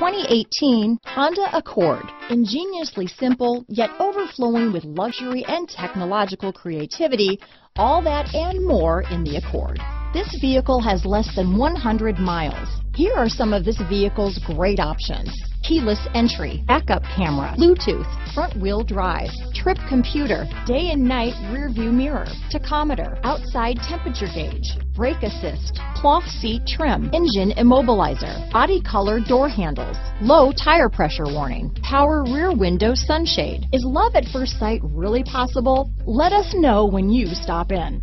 2018 Honda Accord. Ingeniously simple, yet overflowing with luxury and technological creativity, all that and more in the Accord. This vehicle has less than 100 miles. Here are some of this vehicle's great options: keyless entry, backup camera, Bluetooth, front wheel drive, trip computer, day and night rear view mirror, tachometer, outside temperature gauge, brake assist, cloth seat trim, engine immobilizer, body color door handles, low tire pressure warning, power rear window sunshade. Is love at first sight really possible? Let us know when you stop in.